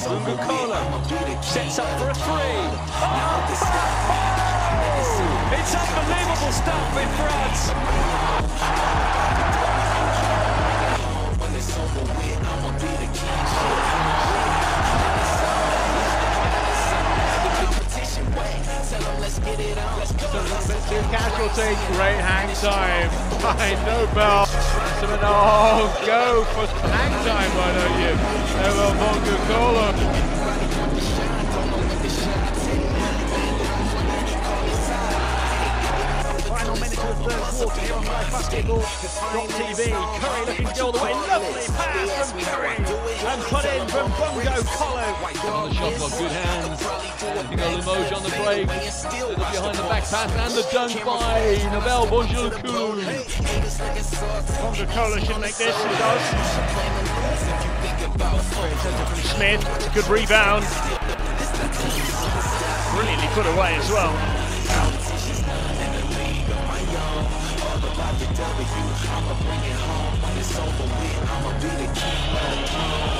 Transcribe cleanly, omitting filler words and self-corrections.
Boungou Colo sets up for a three. Oh! It's unbelievable stuff in France. When it's over with, I'ma be the king. Tell them let's get it on. Two casualties, great hang time by Nobel. Oh, go for hang time, why don't you? Nobel Boungou Colo. Final minute of the third quarter here on Live Basketball. Drop TV, Curry looking to go all the way. Lovely pass from Curry. And put in from Boungou Colo. Shot on good hands. You got Limoges on the break, behind the back pass and the dunk by Nobel Boungou Colo. Boungou Colo should make this, he does. Smith, good rebound. Brilliantly put away as well. I'm going to bring it home when it's over with. I'm going to be the king.